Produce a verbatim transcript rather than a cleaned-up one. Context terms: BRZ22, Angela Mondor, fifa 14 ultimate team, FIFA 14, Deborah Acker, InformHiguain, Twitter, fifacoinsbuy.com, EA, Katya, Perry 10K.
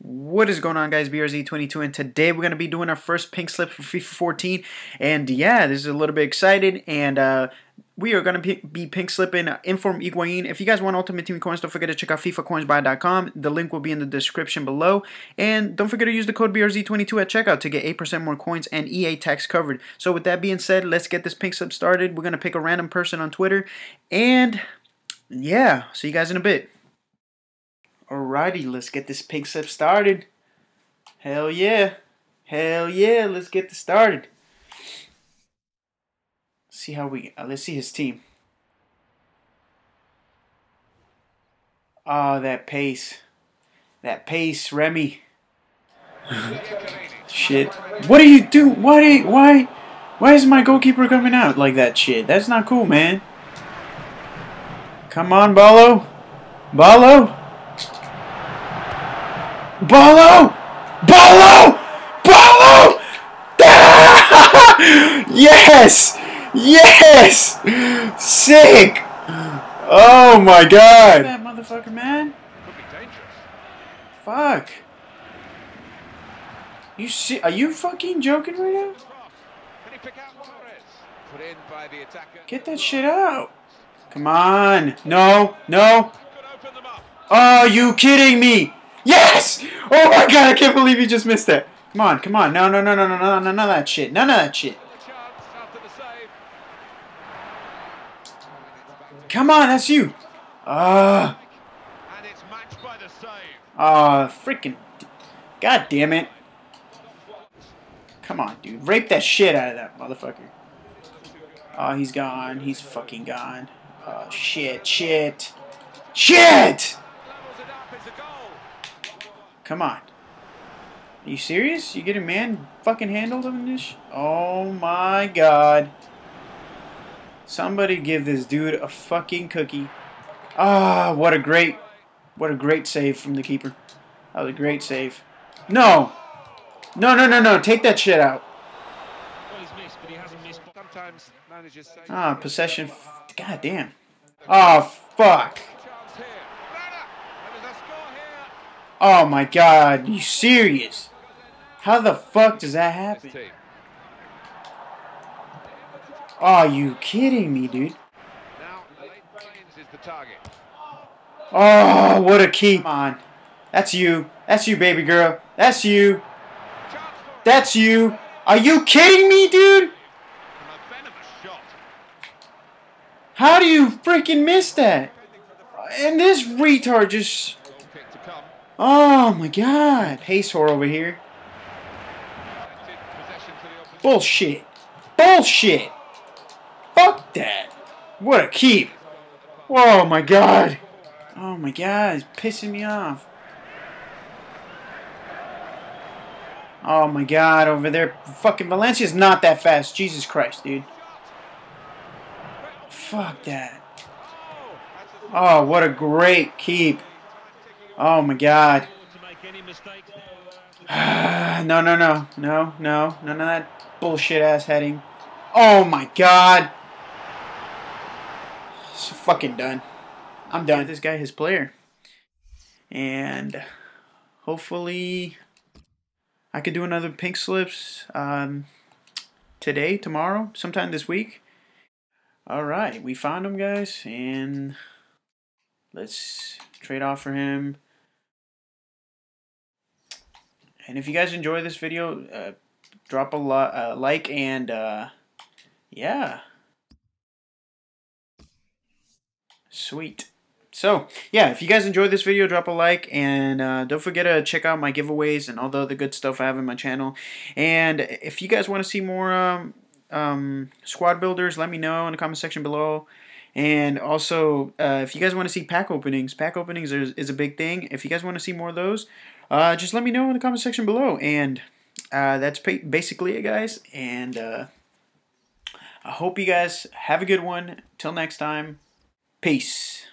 What is going on, guys? B R Z twenty-two, and today we're going to be doing our first pink slip for FIFA fourteen, and yeah, this is a little bit exciting, and uh, we are going to be pink slipping InformHiguain. If you guys want Ultimate Team Coins, don't forget to check out fifa coins buy dot com. The link will be in the description below, and don't forget to use the code B R Z twenty-two at checkout to get eight percent more coins and E A tax covered. So with that being said, let's get this pink slip started. We're going to pick a random person on Twitter, and yeah, see you guys in a bit. Alrighty, let's get this pink slip started. Hell yeah. Hell yeah, let's get this started. Let's see how we, uh, let's see his team. Oh, that pace. That pace, Remy. Shit. What do you do? Why, do you, why, why is my goalkeeper coming out like that shit? That's not cool, man. Come on, Balo. Balo. Balo! Balo! Balo! Yes! Yes! Sick! Oh my god! That motherfucker, man! Could be dangerous. Fuck! You see? Are you fucking joking right now? Get that shit out! Come on! No! No! Are you kidding me? Yes! Oh my god, I can't believe you just missed that. Come on, come on. No, no, no, no, no, no, no, none of that shit. None of that shit. Come on, that's you. Uh, uh, freaking. God damn it. Come on, dude. Rape that shit out of that motherfucker. Oh, he's gone. He's fucking gone. Oh, shit, shit. Shit! Come on. Are you serious? You getting man fucking handled on this? Oh my god. Somebody give this dude a fucking cookie. Ah, oh, what a great what a great save from the keeper. That was a great save. No! No, no, no, no. Take that shit out. Ah, oh, possession. God damn. Oh, fuck. Oh my god, you serious? How the fuck does that happen? Are you kidding me, dude? Oh, what a keep. Come on. That's you. That's you, baby girl. That's you. That's you. Are you kidding me, dude? How do you freaking miss that? And this retard just... Oh my god. Pace whore over here. Bullshit. Bullshit. Fuck that. What a keep. Whoa, my god. Oh my god. It's pissing me off. Oh my god. Over there. Fucking Valencia's not that fast. Jesus Christ, dude. Fuck that. Oh, what a great keep. Oh my god. No, no, no. No, no. None of that bullshit ass heading. Oh my god. It's fucking done. I'm done. This guy, his player. And hopefully I could do another pink slips um, today, tomorrow, sometime this week. Alright, we found him, guys. And let's trade off for him. And if you guys enjoy this video, uh, drop a lot, uh, like, and uh, yeah, sweet. So yeah, if you guys enjoyed this video, drop a like, and uh, don't forget to check out my giveaways and all the other good stuff I have in my channel. And if you guys want to see more um, um, squad builders, let me know in the comment section below. And also, uh, if you guys want to see pack openings, pack openings is, is a big thing. If you guys want to see more of those, uh, just let me know in the comment section below. And uh, that's basically it, guys. And uh, I hope you guys have a good one. Till next time, peace.